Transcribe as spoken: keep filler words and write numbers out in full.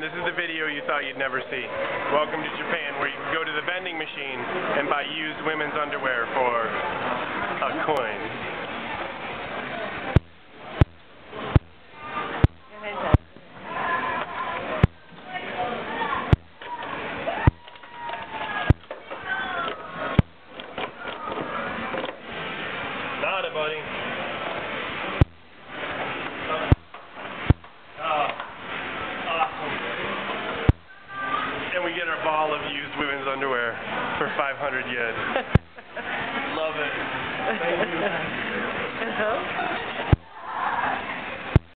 Japan, this is the video you thought you'd never see. Welcome to Japan, where you can go to the vending machine and buy used women's underwear for a coin. Nada, buddy. We get our ball of used women's underwear for five hundred yen. Love it. Thank you. Uh-huh.